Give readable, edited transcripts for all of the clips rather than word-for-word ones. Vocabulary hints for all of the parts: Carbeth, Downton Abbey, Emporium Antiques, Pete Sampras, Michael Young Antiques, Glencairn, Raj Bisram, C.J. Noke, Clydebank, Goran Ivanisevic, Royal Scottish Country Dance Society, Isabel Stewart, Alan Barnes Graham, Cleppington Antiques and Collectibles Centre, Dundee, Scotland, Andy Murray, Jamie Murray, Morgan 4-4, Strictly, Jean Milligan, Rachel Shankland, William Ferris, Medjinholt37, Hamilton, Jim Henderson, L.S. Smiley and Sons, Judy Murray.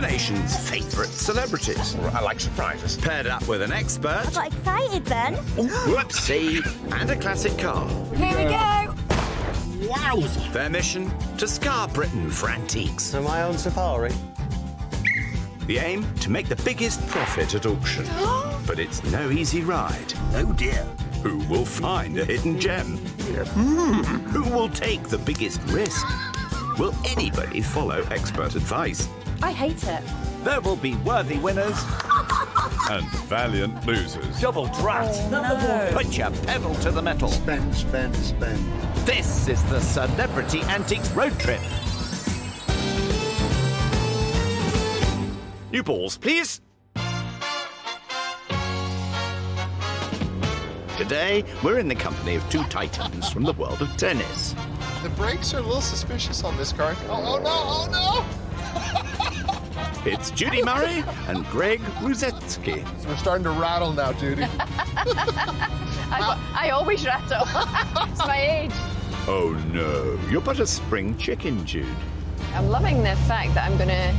the nation's favourite celebrities. I like surprises. Paired up with an expert. I got excited then. Whoopsie. And a classic car. Here we go. Wow. Their mission, to scar Britain for antiques. Am I on safari? The aim, to make the biggest profit at auction. But it's no easy ride. Oh dear. Who will find a hidden gem? Who will take the biggest risk? Will anybody follow expert advice? I hate it. There will be worthy winners and valiant losers. Double drat. Oh, no. Put your pedal to the metal. Spend, spend, spend. This is the Celebrity Antiques Road Trip. New balls, please. Today, we're in the company of two titans from the world of tennis. The brakes are a little suspicious on this car. Oh, no! It's Judy Murray and Greg Rusedski. We're starting to rattle now, Judy. I always rattle. It's my age. Oh, no. You're but a spring chicken, Jude. I'm loving the fact that I'm going to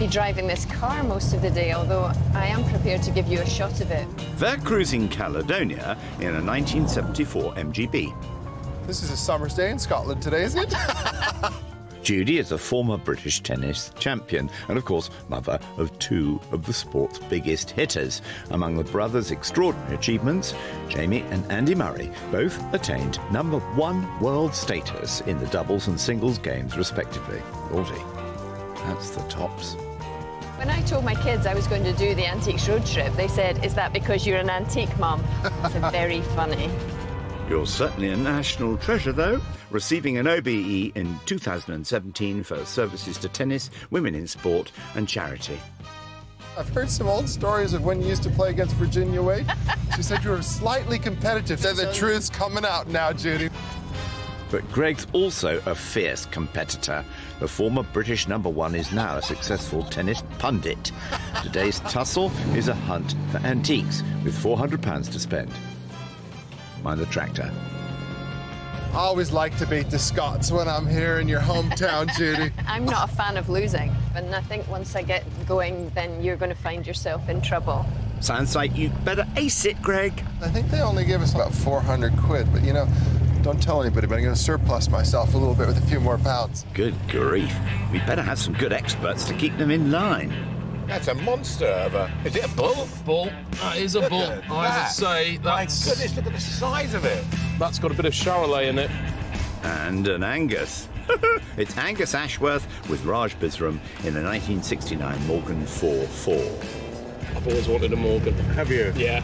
be driving this car most of the day, although I am prepared to give you a shot of it. They're cruising Caledonia in a 1974 MGB. This is a summer's day in Scotland today, isn't it? Judy is a former British tennis champion and, of course, mother of two of the sport's biggest hitters. Among the brothers' extraordinary achievements, Jamie and Andy Murray both attained #1 world status in the doubles and singles games, respectively. Aldi. That's the tops. When I told my kids I was going to do the Antiques Road Trip, they said, "Is that because you're an antique, Mum?" It's very funny. You're certainly a national treasure, though, receiving an OBE in 2017 for services to tennis, women in sport and charity. I've heard some old stories of when you used to play against Virginia Wade. She said you were slightly competitive. So the truth's coming out now, Judy. But Greg's also a fierce competitor. The former British #1 is now a successful tennis pundit. Today's tussle is a hunt for antiques, with £400 to spend. Mind the tractor. I always like to beat the Scots when I'm here in your hometown, Judy. I'm not a fan of losing, and I think once I get going, then you're going to find yourself in trouble. Sounds like you'd better ace it, Greg. I think they only gave us about 400 quid, but, you know, don't tell anybody, but I'm going to surplus myself a little bit with a few more pounds. Good grief. We'd better have some good experts to keep them in line. That's a monster of a... Is it a bull? Bull. That is a bull. I would say that's... My goodness, look at the size of it. That's got a bit of Charolais in it. And an Angus. It's Angus Ashworth with Raj Bisram in a 1969 Morgan 4-4. I've always wanted a Morgan. Have you? Yeah.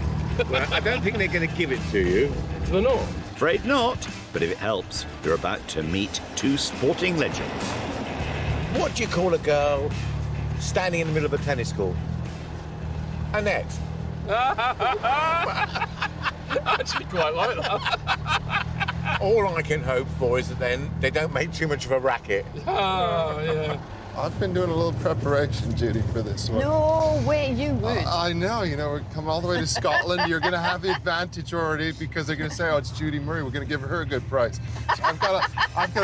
Well, I don't think they're going to give it to you. They're not. Afraid not, but if it helps, you're about to meet two sporting legends. What do you call a girl standing in the middle of a tennis court? Annette. I actually quite like that. All I can hope for is that then they don't make too much of a racket. Oh, yeah. I've been doing a little preparation, Judy, for this one. No way you would. I know, you know, we're coming all the way to Scotland. You're going to have the advantage already because they're going to say, oh, it's Judy Murray. We're going to give her a good price. So I've got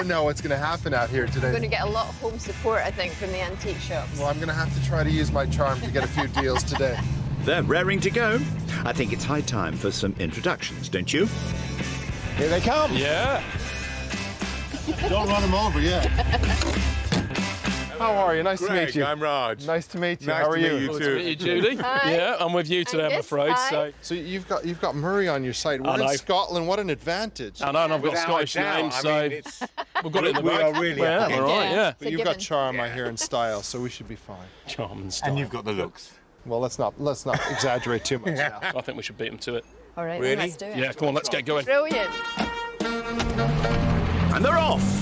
to know what's going to happen out here today. You're going to get a lot of home support, I think, from the antique shops. Well, I'm going to have to try to use my charm to get a few deals today. They're raring to go. I think it's high time for some introductions, don't you? Here they come. Yeah. Don't run them over, yeah. How are you? Nice to meet you. I'm Raj. Nice to meet you. Nice How are you? Nice to meet you, Judy. Hi. Yeah, I'm with you today, I'm afraid. So you've got Murray on your side. We're in Scotland. What an advantage. I know, and I've got Scottish names, so I mean, we've got it in the back. We are really all right. But you've got charm, I hear, and style, so we should be fine. Charm and style. And you've got the looks. Well, let's not exaggerate too much now. I think we should beat them to it. All right, really? Let's do it. Yeah, come on, let's get going. Brilliant. And they're off.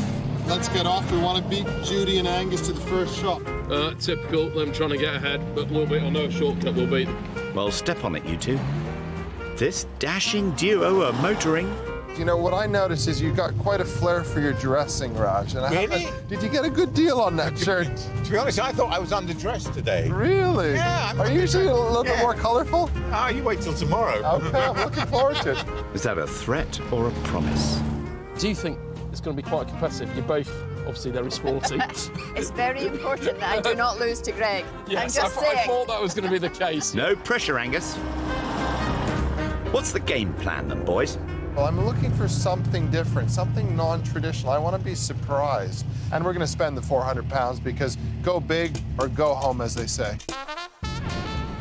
Let's get off. We want to beat Judy and Angus to the first shot. Typical, them trying to get ahead, but little bit or no shortcut will beat them. Well, step on it, you two. This dashing duo are motoring. You know, what I notice is you got quite a flair for your dressing, Raj. And really? Did you get a good deal on that shirt? To be honest, I thought I was underdressed today. Really? Yeah. Are you usually a little bit more colourful? Ah, you wait till tomorrow. OK, I'm looking forward to it. Is that a threat or a promise? Do you think it's going to be quite competitive? You're both obviously very sporty. It's very important that I do not lose to Greg. Yes, I'm just saying. I thought that was going to be the case. No pressure, Angus. What's the game plan then, boys? Well, I'm looking for something different, something non-traditional. I want to be surprised. And we're going to spend the £400 because go big or go home, as they say.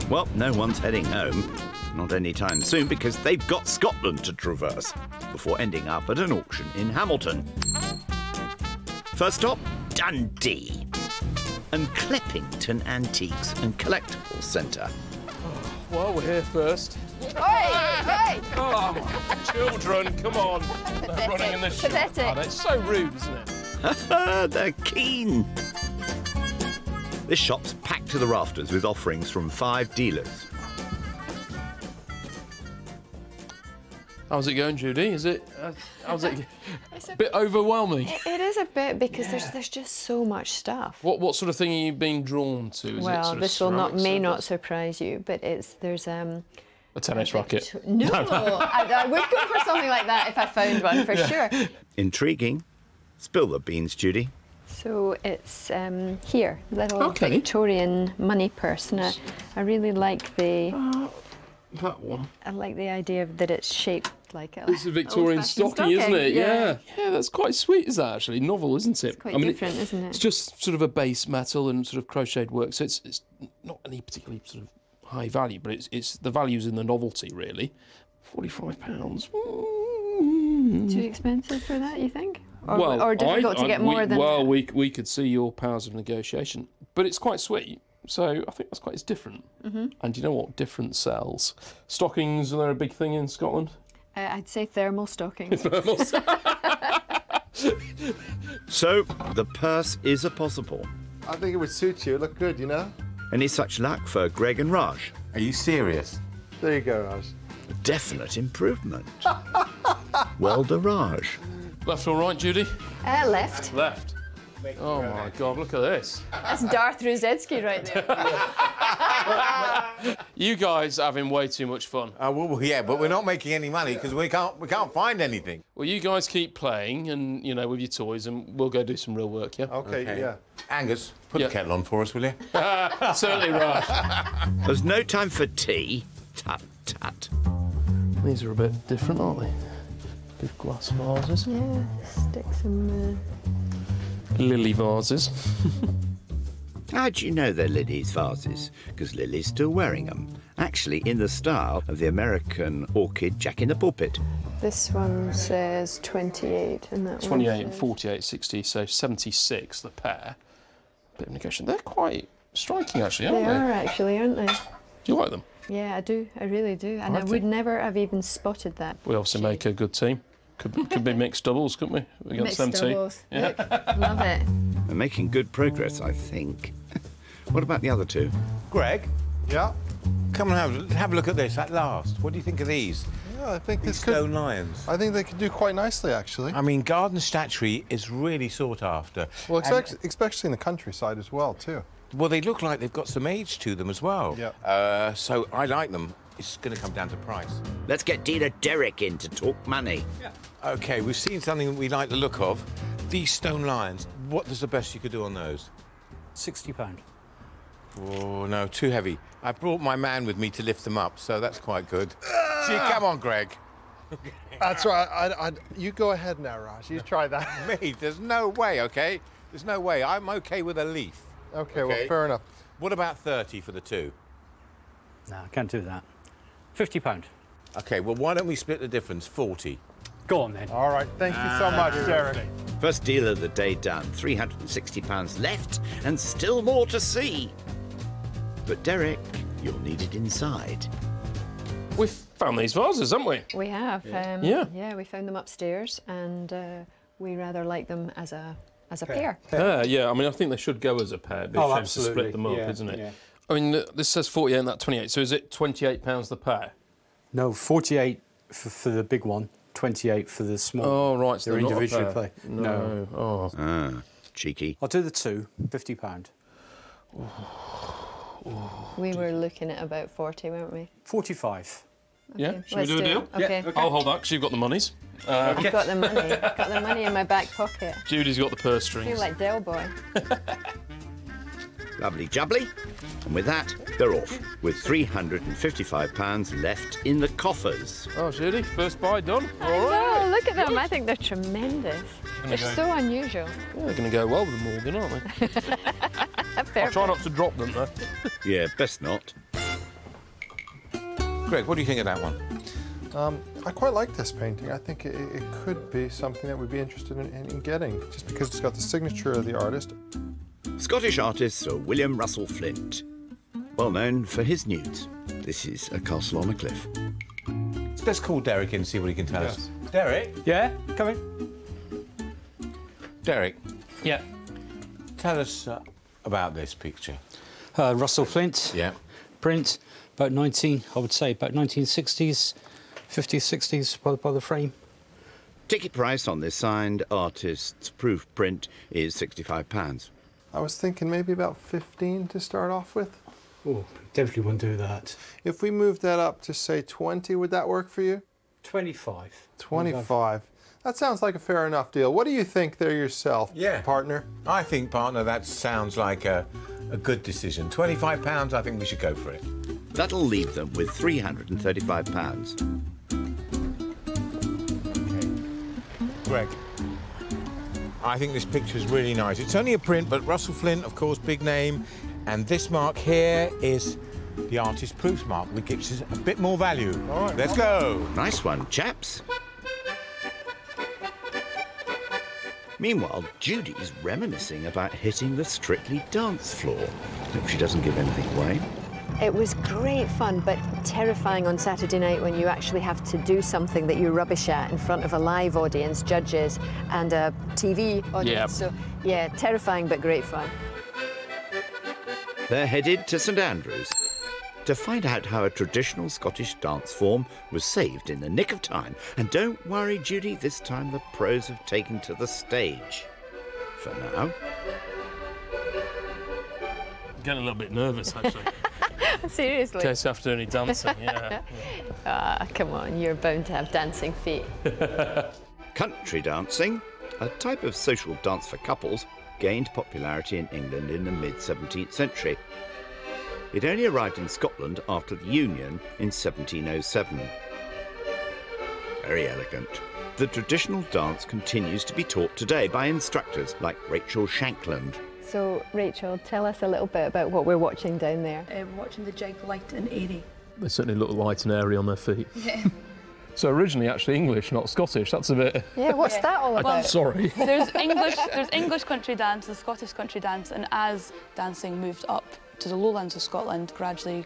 Well, no one's heading home. Not any time soon, because they've got Scotland to traverse before ending up at an auction in Hamilton. First stop, Dundee and Cleppington Antiques and Collectibles Centre. Oh, well, we're here first. Hey! Oh, children, come on. They're running in the shop. Pathetic. Oh, it's so rude, isn't it? They're keen. This shop's packed to the rafters with offerings from 5 dealers. How's it going, Judy? Is it? How's it? It's a bit overwhelming. It is a bit, because there's just so much stuff. What sort of thing are you being drawn to? Is well, it this will not may not surprise you, but it's a tennis racket. No, I would go for something like that if I found one for sure. Intriguing. Spill the beans, Judy. So it's here, little Victorian money purse, and I really like the. That one. I like the idea that it's shaped like a... It's a Victorian stocking, isn't it? Yeah. Yeah, that's quite sweet, is that, actually? Novel, isn't it? It's quite different, isn't it? It's just sort of a base metal and sort of crocheted work, so it's not any particularly sort of high value, but it's the value's in the novelty, really. £45. Too expensive for that, you think? Or, well, or difficult to get more than... Well, we could see your powers of negotiation, but it's quite sweet. So I think that's quite different. Mm-hmm. And you know what? Different sells. Stockings, are they a big thing in Scotland? I'd say thermal stockings. Thermal So the purse is a possible. I think it would suit you. Look good, you know? And it's such luck for Greg and Raj. Are you serious? There you go, Raj. A definite improvement. Well, the Raj. Left or right, Judy? Left. Left. Oh, my God, look at this. That's Darth Rusedski right there. You guys are having way too much fun. Well, yeah, but we're not making any money because we can't find anything. Well, you guys keep playing and, you know, with your toys, and we'll go do some real work, yeah? OK, yeah. Angus, put the kettle on for us, will you? Certainly, right. There's no time for tea. Tut, tut. These are a bit different, aren't they? Big glass vases. Yeah, stick some... lily vases. How do you know they're Lily's vases? Because Lily's still wearing them. Actually, in the style of the American orchid Jack in the Pulpit. This one says 28, and that 28 one says... 48, 60, so 76, the pair. Bit of negotiation. They're quite striking, actually, aren't they? They are, actually, aren't they? Do you like them? Yeah, I do. I really do. And I would never have even spotted that. We obviously make a good team. Could be mixed doubles, couldn't we? Against them two. Mixed doubles. Yeah. Look, love it. We're making good progress, I think. What about the other two? Greg? Yeah? Come and have a look at this at last. What do you think of these? Yeah, I think these stone lions. I think they could do quite nicely, actually. I mean, garden statuary is really sought after. Well, especially in the countryside as well, too. Well, they look like they've got some age to them as well. Yeah. So I like them. It's going to come down to price. Let's get dealer Derek in to talk money. Yeah. OK, we've seen something that we like the look of. These stone lions, what's the best you could do on those? £60. Oh, no, too heavy. I brought my man with me to lift them up, so that's quite good. Gee, come on, Greg. That's right. You go ahead now, Raj. You try that. Me? There's no way, OK? There's no way. I'm OK with a leaf. OK, well, fair enough. What about 30 for the two? No, I can't do that. £50. OK, well, why don't we split the difference? 40. Go on, then. All right, thank you so much, Derek. First deal of the day done. £360 left and still more to see. But, Derek, you'll need it inside. We've found these vases, haven't we? We have. Yeah, yeah, we found them upstairs, and we rather like them as a pair. Yeah, I mean, I think they should go as a pair. But oh, absolutely. To split them up, isn't it? Yeah. I mean, this says 48 and that 28, so is it £28 the pair? No, 48 for the big one, 28 for the small. Oh, right, so they're individually paid. No. Oh. Ah, cheeky. I'll do the two, £50. Oh. Oh. We were looking at about 40, weren't we? 45. Yeah, should we do a deal? Okay. Yeah. Okay. I'll hold that because you've got the monies. Okay. I've got the money. I've got the money in my back pocket. Judy's got the purse strings. I feel like Del Boy. Lovely jubbly. And with that, they're off, with £355 left in the coffers. Oh, Judy, first buy done. All right. Look at them. I think they're tremendous. They're so unusual. Yeah, they're going to go well with Morgan, aren't they? I'll try not to drop them, though. Yeah, best not. Greg, what do you think of that one? I quite like this painting. I think it could be something that we'd be interested in getting, just because it's got the signature of the artist. Scottish artist Sir William Russell Flint, well known for his nudes. This is a castle on a cliff. Let's call Derek in and see what he can tell us. Derek? Yeah? Come in. Derek. Yeah? Tell us about this picture. Russell Flint. Yeah. Print. About 1960s, 50s, 60s by the frame. Ticket price on this signed artist's proof print is £65. I was thinking maybe about 15 to start off with. Oh, definitely wouldn't do that. If we move that up to, say, 20, would that work for you? 25. 25. That sounds like a fair enough deal. What do you think there yourself, partner? I think, partner, that sounds like a good decision. £25, I think we should go for it. That'll leave them with £335. Okay. Greg, I think this picture is really nice. It's only a print, but Russell Flint, of course, big name. And this mark here is the artist's proof mark, which gives us a bit more value. All right, let's go. Nice one, chaps. Meanwhile, Judy's reminiscing about hitting the Strictly dance floor. Hope she doesn't give anything away. It was great fun, but terrifying on Saturday night when you actually have to do something that you're rubbish at in front of a live audience, judges, and a TV audience. Yeah. So, yeah, terrifying, but great fun. They're headed to St Andrews to find out how a traditional Scottish dance form was saved in the nick of time. And don't worry, Judy, this time the pros have taken to the stage. For now. I'm getting a little bit nervous, actually. Seriously? Just after any dancing, yeah. Ah, come on, you're bound to have dancing feet. Country dancing, a type of social dance for couples, gained popularity in England in the mid-17th century. It only arrived in Scotland after the Union in 1707. Very elegant. The traditional dance continues to be taught today by instructors like Rachel Shankland. So, Rachel, tell us a little bit about what we're watching down there. We're watching the jig light and airy. They certainly look light and airy on their feet. Yeah. So originally, actually, English, not Scottish. That's a bit... Yeah, what's that all about? I'm sorry. There's English country dance, there's Scottish country dance, and as dancing moved up to the lowlands of Scotland, gradually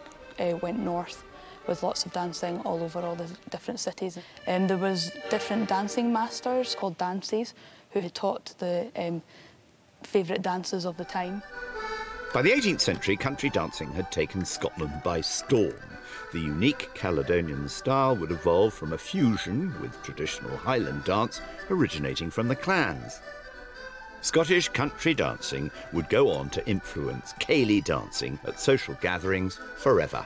went north with lots of dancing all over all the different cities. And there was different dancing masters called dances who had taught the... favourite dances of the time. By the 18th century, country dancing had taken Scotland by storm. The unique Caledonian style would evolve from a fusion with traditional Highland dance originating from the clans. Scottish country dancing would go on to influence ceilidh dancing at social gatherings forever.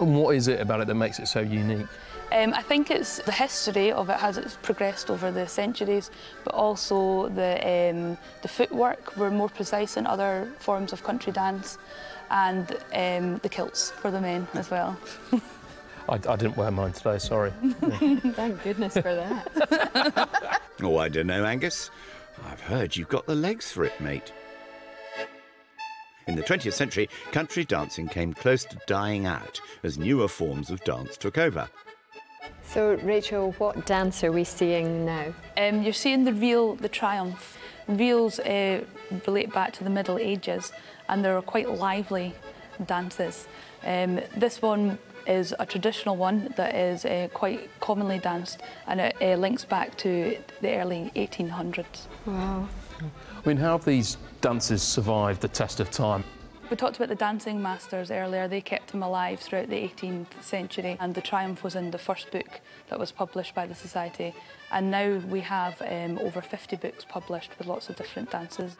And what is it about it that makes it so unique? I think it's the history of it as it's progressed over the centuries, but also the footwork were more precise than other forms of country dance, and the kilts for the men as well. I didn't wear mine today, sorry. Thank goodness for that. Oh, I don't know, Angus. I've heard you've got the legs for it, mate. In the 20th century, country dancing came close to dying out as newer forms of dance took over. So, Rachel, what dance are we seeing now? You're seeing the reel, the triumph. Reels relate back to the Middle Ages, and they're quite lively dances. This one is a traditional one that is quite commonly danced, and it links back to the early 1800s. Wow. I mean, how have these dances survived the test of time? We talked about the dancing masters earlier. They kept them alive throughout the 18th century, and the triumph was in the first book that was published by the Society. And now we have over 50 books published with lots of different dances.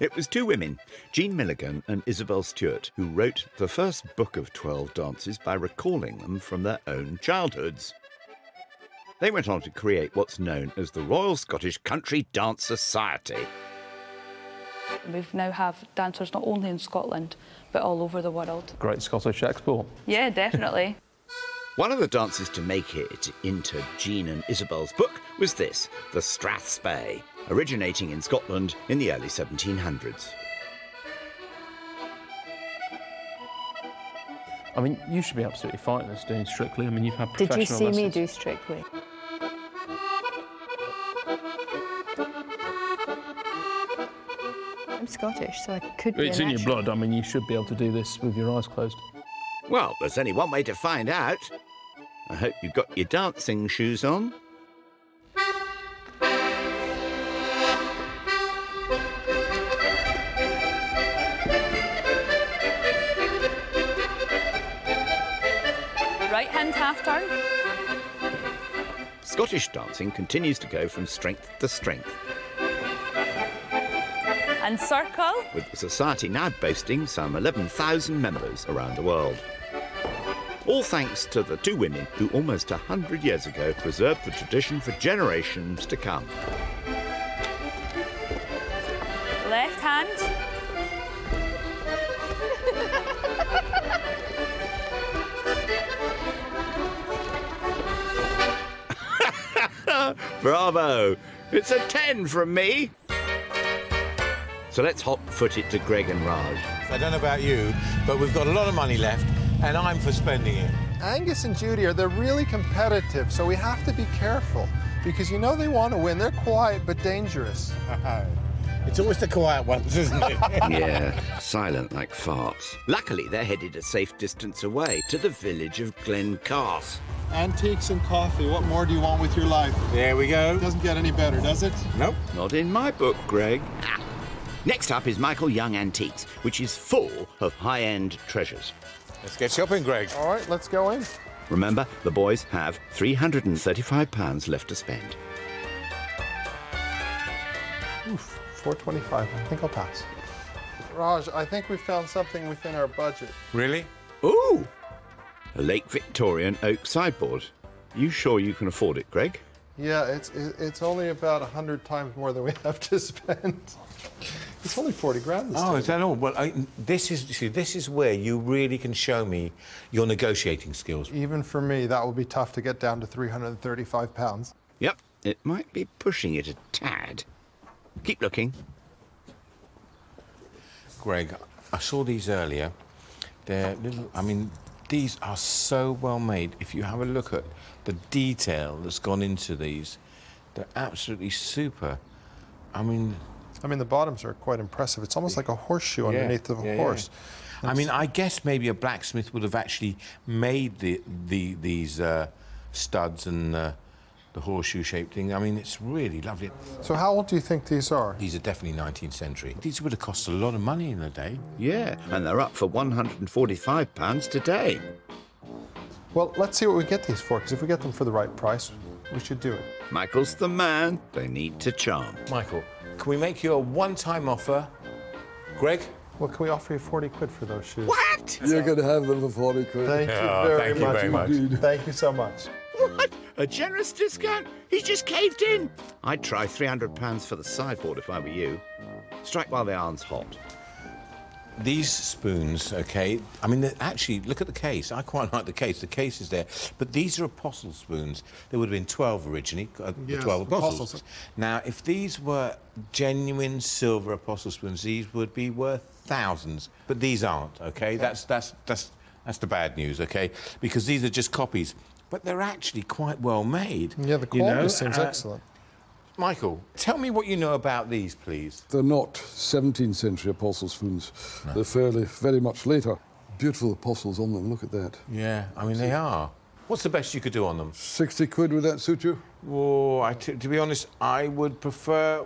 It was two women, Jean Milligan and Isabel Stewart, who wrote the first book of 12 dances by recalling them from their own childhoods. They went on to create what's known as the Royal Scottish Country Dance Society. We now have dancers not only in Scotland, but all over the world. Great Scottish Expo. Yeah, definitely. One of the dances to make it into Jean and Isabel's book was this, the Strathspey, originating in Scotland in the early 1700s. I mean, you should be absolutely fightless doing Strictly. I mean, you've had professional lessons. Did you see me do Strictly? I'm Scottish, so I could be. It's in your blood. I mean, you should be able to do this with your eyes closed. Well, there's only one way to find out. I hope you've got your dancing shoes on. Half-turn. Scottish dancing continues to go from strength to strength. And circle. With the society now boasting some 11,000 members around the world. All thanks to the two women who almost 100 years ago preserved the tradition for generations to come. Left hand. Bravo! It's a 10 from me! So let's hot-foot it to Greg and Raj. I don't know about you, but we've got a lot of money left, and I'm for spending it. Angus and Judy are, they're really competitive, so we have to be careful, because you know they want to win. They're quiet but dangerous. It's always the quiet ones, isn't it? Yeah, silent like farts. Luckily, they're headed a safe distance away to the village of Glencairn. Antiques and coffee, what more do you want with your life? There we go. Doesn't get any better, does it? Nope. Not in my book, Greg. Ah. Next up is Michael Young Antiques, which is full of high-end treasures. Let's get shopping, Greg. All right, let's go in. Remember, the boys have £335 left to spend. Oof. 425. I think I'll pass. Raj, I think we found something within our budget. Really? Ooh! A Lake Victorian oak sideboard. You sure you can afford it, Greg? Yeah, it's only about 100 times more than we have to spend. It's only 40 grand this time. Is that all? Well, this is where you really can show me your negotiating skills. Even for me, that would be tough to get down to £335. Yep, it might be pushing it a tad. Keep looking. Greg, I saw these earlier. They're little, I mean, these are so well made. If you have a look at the detail that's gone into these, they're absolutely super. I mean, the bottoms are quite impressive. It's almost like a horseshoe underneath of a horse. Yeah. I mean, I guess maybe a blacksmith would have actually made these studs and the horseshoe-shaped thing. I mean, it's really lovely. So how old do you think these are? These are definitely 19th century. These would have cost a lot of money in the day. Yeah, and they're up for £145 today. Well, let's see what we get these for, because if we get them for the right price, we should do it. Michael's the man they need to charm. Michael, can we make you a one-time offer? Greg? Well, can we offer you 40 quid for those shoes? What? You're going to have them for 40 quid. Thank you very much indeed. Thank you so much. What? A generous discount? He's just caved in. I'd try £300 for the sideboard if I were you. Strike while the iron's hot. These spoons, OK, I mean, actually, look at the case. I quite like the case. The case is there. But these are apostle spoons. There would have been 12 originally, yes, 12 apostles. Now, if these were genuine silver apostle spoons, these would be worth thousands. But these aren't, OK? That's the bad news, OK? Because these are just copies. But they're actually quite well made. Yeah, the quality seems excellent. Michael, tell me what you know about these, please. They're not 17th century apostle spoons. No. They're very much later. Beautiful apostles on them, look at that. Yeah, I mean, they are. What's the best you could do on them? 60 quid, would that suit you? Oh, to be honest, I would prefer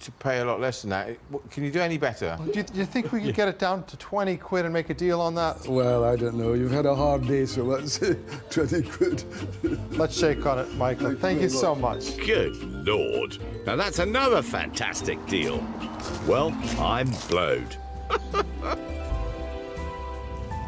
to pay a lot less than that. Can you do any better? Do you think we could get it down to 20 quid and make a deal on that? Well, I don't know. You've had a hard day, so let's say 20 quid. Let's shake on it, Michael. Thank you so much. Good Lord. Now, that's another fantastic deal. Well, I'm blowed.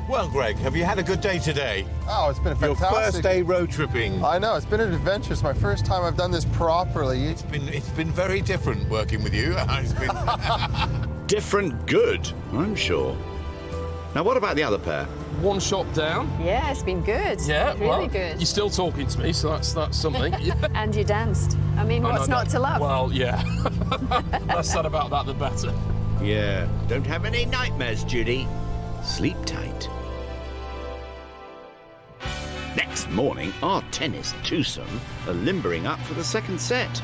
Well, Greg, have you had a good day today? Oh, it's been a fantastic... Your first day road tripping. I know, it's been an adventure. It's my first time I've done this properly. It's been very different working with you. It's been... different good, I'm sure. Now, what about the other pair? One shop down. Yeah, it's been good. Yeah, really good. You're still talking to me, so that's something. And you danced. I mean, what's not to love? Well, yeah. Less said about that, the better. Yeah. Don't have any nightmares, Judy. Sleep tight. Next morning, our tennis twosome are limbering up for the second set.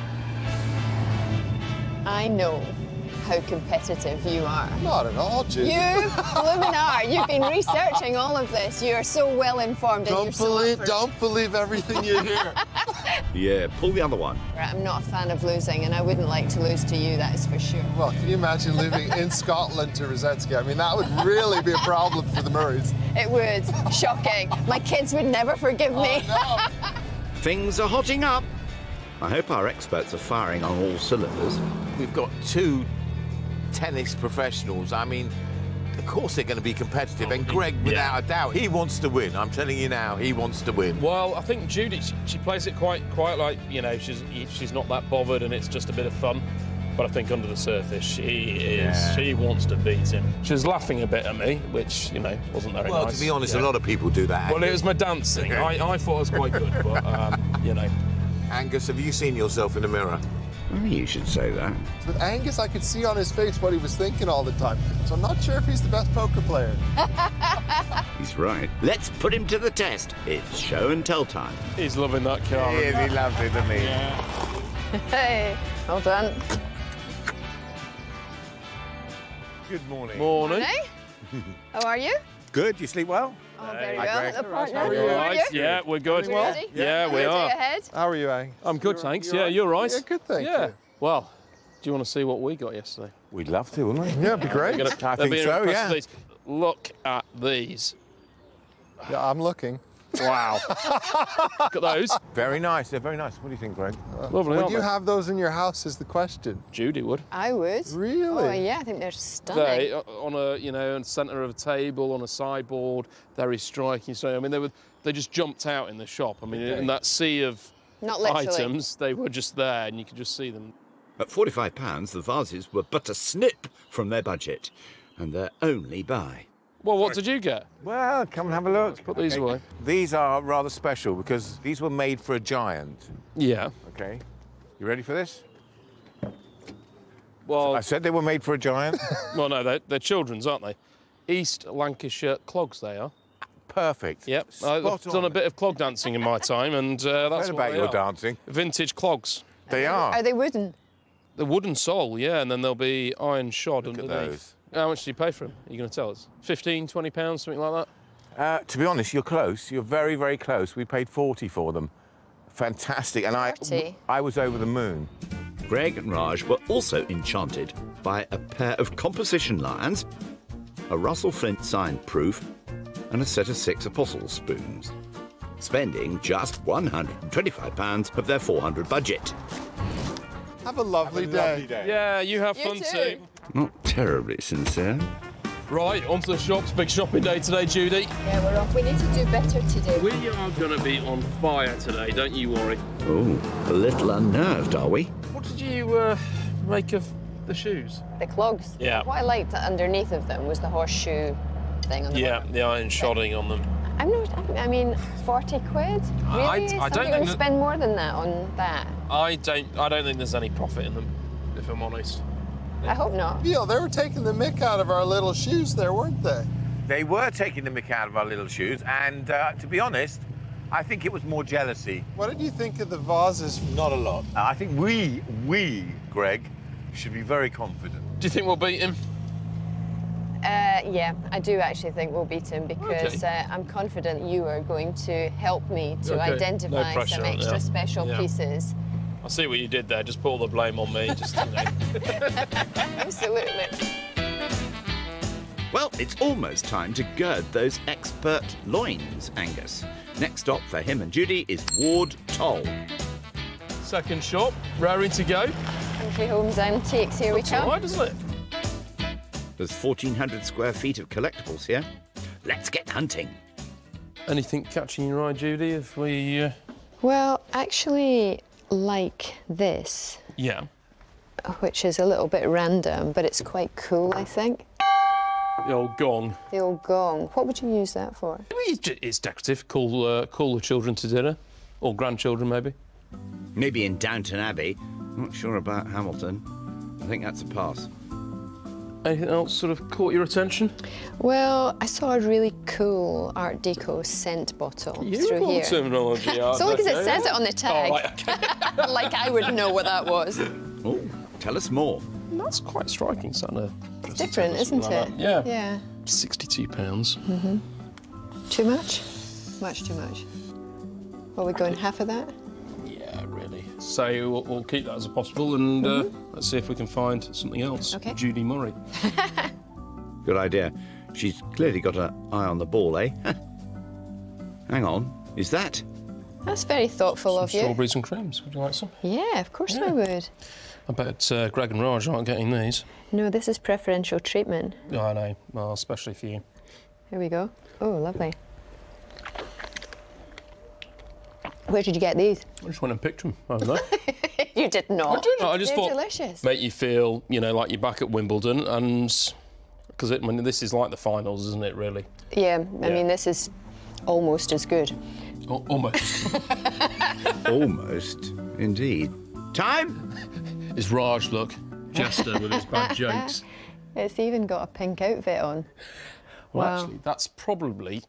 I know how competitive you are. Not at all, Judy. You blooming are. You've been researching all of this. You are so well informed. Don't believe everything you hear. Yeah, pull the other one. I'm not a fan of losing, and I wouldn't like to lose to you, that is for sure. Well, can you imagine living in Scotland to Rusedski? I mean, that would really be a problem for the Murrays. It would. Shocking. My kids would never forgive me. Oh, no. Things are hotting up. I hope our experts are firing on all cylinders. We've got two tennis professionals. I mean, of course they're going to be competitive, and Greg, without a doubt, he wants to win. I'm telling you now, he wants to win. Well, I think Judy, she plays it quite like, you know, she's not that bothered and it's just a bit of fun. But I think under the surface, she wants to beat him. She was laughing a bit at me, which, you know, wasn't very nice. Well, to be honest, a lot of people do that. Well, it was my dancing. I thought it was quite good, but, you know. Angus, have you seen yourself in the mirror? You should say that. With Angus, I could see on his face what he was thinking all the time, so I'm not sure if he's the best poker player. He's right. Let's put him to the test. It's show and tell time. He's loving that car. He is. He loves it, doesn't he? Yeah. Hey, well done. Good morning. Morning. How are you? Good. You sleep well? Oh, very well. Partner, yeah, we're good. Well? Yeah, we are. How are you, Ang? I'm good, thanks. Yeah, you're right. Yeah, good, thank you. Well, do you want to see what we got yesterday? We'd love to, wouldn't we? Yeah, it'd be great. I think so, yeah. Look at these. Yeah, I'm looking. Wow. Look at those. Very nice. They're very nice. What do you think, Greg? Lovely. Would you have those in your house? Is the question. Judy would. I would. Really? Oh yeah, I think they're stunning. They on a in the centre of a table on a sideboard. Very striking. So I mean, they just jumped out in the shop. I mean, in that sea of items, they were just there, and you could just see them. At £45, the vases were but a snip from their budget, and their only buy. Well, what did you get? Well, come and have a look. Let's put these away. These are rather special because these were made for a giant. Yeah. OK. You ready for this? Well... I said they were made for a giant. Well, no, they're children's, aren't they? East Lancashire clogs, they are. Perfect. Yep. I've done a bit of clog dancing in my time, and that's what they are. What about your dancing? Vintage clogs. They are. Are they wooden? The wooden sole, yeah, and then they'll be iron shod underneath. Look at those. How much do you pay for them? Are you going to tell us? £15, £20, something like that? To be honest, you're close. You're very, very close. We paid 40 for them. Fantastic. And I was over the moon. Greg and Raj were also enchanted by a pair of composition lions, a Russell Flint signed proof, and a set of 6 Apostle spoons, spending just £125 of their £400 budget. Have a lovely day. Yeah, you have fun too. Not terribly sincere. Right, onto the shops. Big shopping day today, Judy. Yeah, we're off. We need to do better today. We are going to be on fire today, don't you worry. Oh, a little unnerved, are we? What did you make of the shoes? The clogs? Yeah. What I liked underneath of them was the horseshoe thing on the bottom. The iron shodding on them. I'm not, I mean, 40 quid? Really? I don't think... spend more than that on that? I don't think there's any profit in them, if I'm honest. I hope not. You know, they were taking the mick out of our little shoes there, weren't they? They were taking the mick out of our little shoes, and to be honest, I think it was more jealousy. What did you think of the vases? Not a lot. I think we, Greg, should be very confident. Do you think we'll beat him? Yeah, I do actually think we'll beat him because I'm confident you are going to help me to identify some extra special pieces I see what you did there. Just put all the blame on me. Just, you know. Absolutely. Well, it's almost time to gird those expert loins, Angus. Next stop for him and Judy is Ward Toll. Second shop, raring to go. Country Homes Antiques, here we come. All right, isn't it? There's 1,400 square feet of collectibles here. Let's get hunting. Anything catching your eye, Judy, if we... Well, actually, like this. Yeah. Which is a little bit random, but it's quite cool, I think. The old gong. The old gong. What would you use that for? It's decorative. Call the children to dinner. Or grandchildren, maybe. Maybe in Downton Abbey. Not sure about Hamilton. I think that's a pass. Anything else sort of caught your attention? Well, I saw a really cool Art Deco scent bottle through here. Terminology, it's only because it says it on the tag. Oh, right, okay. Like I would know what that was. Oh, tell us more. That's quite striking, Santa. It's different, isn't it? Yeah. Yeah. £62. Mm-hmm. Too much? Much too much. Are we going half of that? Yeah, really. So we'll keep that as a possible and let's see if we can find something else. Okay. Judy Murray. Good idea. She's clearly got her eye on the ball, eh? Hang on. Is that? That's very thoughtful of you. Strawberries and creams. Would you like some? Yeah, of course I would. I bet Greg and Raj aren't getting these. No, this is preferential treatment. Oh, I know. Well, especially for you. Here we go. Oh, lovely. Where did you get these? I just went and picked them. I don't know. You did not? I did not. I just thought, delicious. Make you feel, you know, like you're back at Wimbledon. And because I mean, this is like the finals, isn't it, really? Yeah. I mean, this is almost as good. Almost. Almost, indeed. Time? Is Raj, look, Jester with his bad jokes. It's even got a pink outfit on. Well, actually, that's probably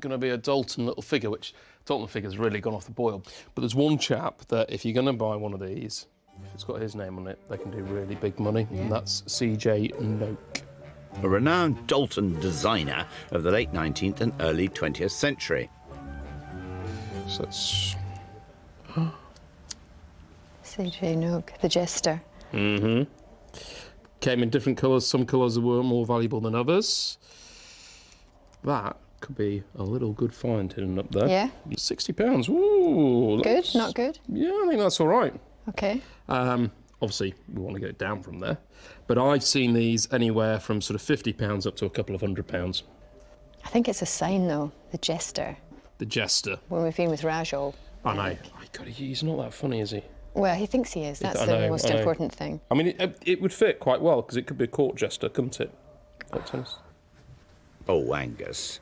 going to be a Dalton little figure, which Dalton figure's really gone off the boil. But there's one chap that, if you're going to buy one of these, if it's got his name on it, they can do really big money, and that's C.J. Noke. A renowned Dalton designer of the late 19th and early 20th century. So it's... C.J. Noke, the jester. Mm-hmm. Came in different colours. Some colours were more valuable than others. That could be a little good find hidden up there. Yeah. £60. Ooh. Good, not good? Yeah, I think that's all right. OK. Obviously, we want to go down from there. But I've seen these anywhere from sort of £50 up to a couple of £100. I think it's a sign, though, the jester. The jester. When we've been with Rajol. I know. Oh, God, he's not that funny, is he? Well, he thinks he is. That's the most important thing. I mean, it would fit quite well, because it could be a court jester, couldn't it? Oh, Angus.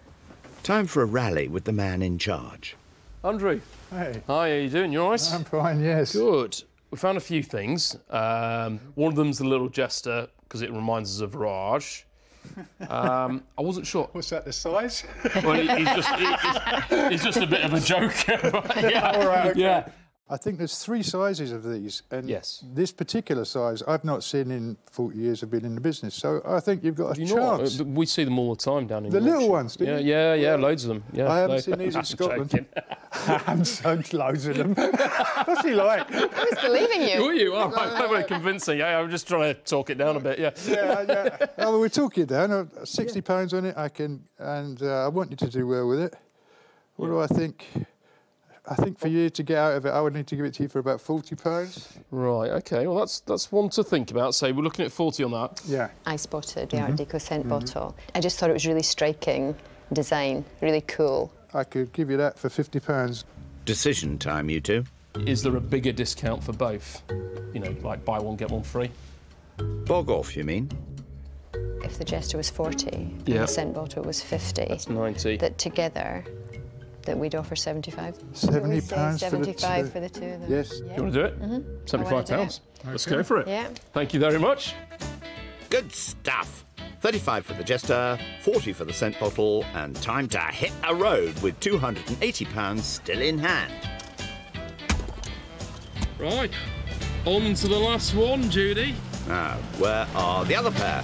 Time for a rally with the man in charge. Andrew. Hey. Hi, how are you doing? You all right? I'm fine, yes. Good. We found a few things. One of them's the little jester, because it reminds us of Raj. I wasn't sure. What's that, the size? Well, he's just a bit of a joker. Yeah. All right, okay. Yeah. I think there's three sizes of these, and this particular size I've not seen in 40 years of being in the business, so I think you've got a chance. What? We see them all the time down in the little ones, do you? Yeah, yeah, loads of them. Yeah, I haven't seen these in Scotland. I'm so loads of them. What's he like? I was believing you. Were you? Oh, right. That would convince me. Yeah, I'm just trying to talk it down a bit, yeah. Yeah, yeah. Well, we'll talk it down. £60 on it, I can, and I want you to do well with it. What do I think? I think for you to get out of it, I would need to give it to you for about £40. Right, OK, well, that's one to think about. So we're looking at 40 on that. Yeah. I spotted the Art Deco scent bottle. I just thought it was really striking design, really cool. I could give you that for £50. Decision time, you two. Is there a bigger discount for both? You know, like buy one, get one free? Bog off, you mean? If the jester was 40 and the scent bottle was 50... That's 90. That together... that we'd offer £75. £70 for the two of them. Yes. Yeah. You want to do it? Mm-hmm. £75. Let's go for it. Yeah. Thank you very much. Good stuff. £35 for the jester, £40 for the scent bottle, and time to hit a road with £280 still in hand. Right. On to the last one, Judy. Now, where are the other pair?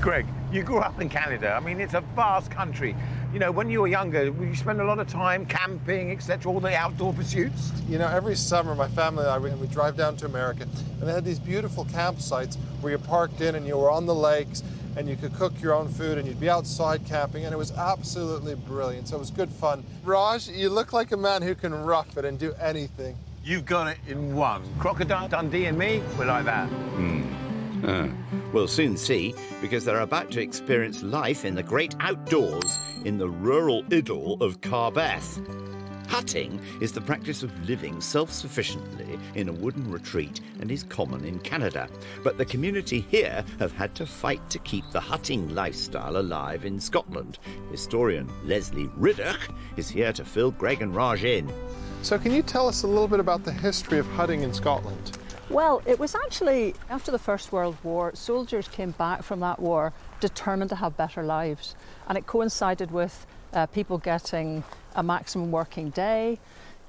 Greg, you grew up in Canada. I mean, it's a vast country. you know, when you were younger, you spend a lot of time camping, etc., all the outdoor pursuits? You know, every summer, my family and I, we'd drive down to America, and they had these beautiful campsites where you parked in and you were on the lakes, and you could cook your own food, and you'd be outside camping, and it was absolutely brilliant, so it was good fun. Raj, you look like a man who can rough it and do anything. You've got it in one. Crocodile Dundee and me, we're like that. We'll soon see, because they're about to experience life in the great outdoors in the rural idyll of Carbeth. Hutting is the practice of living self-sufficiently in a wooden retreat and is common in Canada. But the community here have had to fight to keep the hutting lifestyle alive in Scotland. Historian Leslie Riddoch is here to fill Greg and Raj in. So can you tell us a little bit about the history of hutting in Scotland? Well, it was actually after the First World War, soldiers came back from that war determined to have better lives. And it coincided with people getting a maximum working day,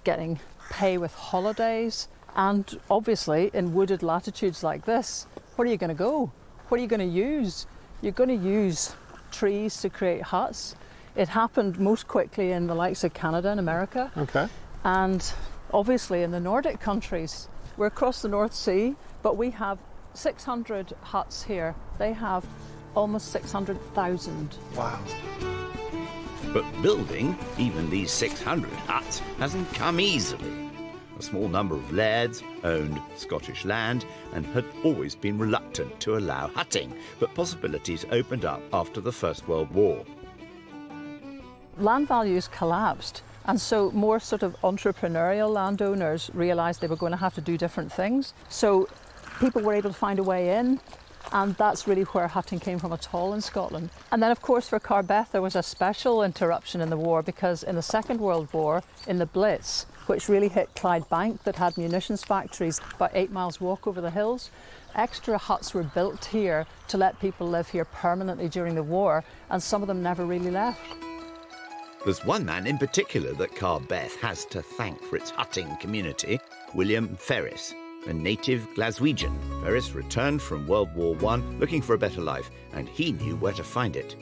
getting pay with holidays, and obviously in wooded latitudes like this, where are you going to go? What are you going to use? You're going to use trees to create huts. It happened most quickly in the likes of Canada and America. Okay. And obviously in the Nordic countries. We're across the North Sea, but we have 600 huts here. They have almost 600,000. Wow. But building even these 600 huts hasn't come easily. A small number of lairds owned Scottish land and had always been reluctant to allow hutting, but possibilities opened up after the First World War. Land values collapsed, and so more sort of entrepreneurial landowners realised they were going to have to do different things. So people were able to find a way in, and that's really where hutting came from at all in Scotland. And then, of course, for Carbeth, there was a special interruption in the war, because in the Second World War, in the Blitz, which really hit Clydebank, that had munitions factories about 8 miles walk over the hills, extra huts were built here to let people live here permanently during the war, and some of them never really left. There's one man in particular that Carbeth has to thank for its hutting community, William Ferris, a native Glaswegian. Ferris returned from World War I looking for a better life, and he knew where to find it.